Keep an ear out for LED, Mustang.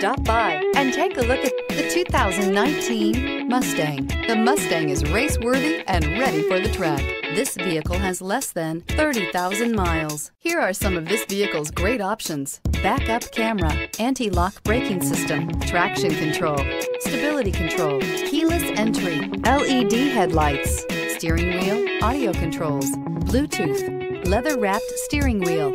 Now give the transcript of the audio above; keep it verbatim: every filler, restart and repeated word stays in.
Stop by and take a look at the two thousand nineteen Mustang. The Mustang is race-worthy and ready for the track. This vehicle has less than thirty thousand miles. Here are some of this vehicle's great options: backup camera, anti-lock braking system, traction control, stability control, keyless entry, L E D headlights, steering wheel audio controls, Bluetooth, leather-wrapped steering wheel,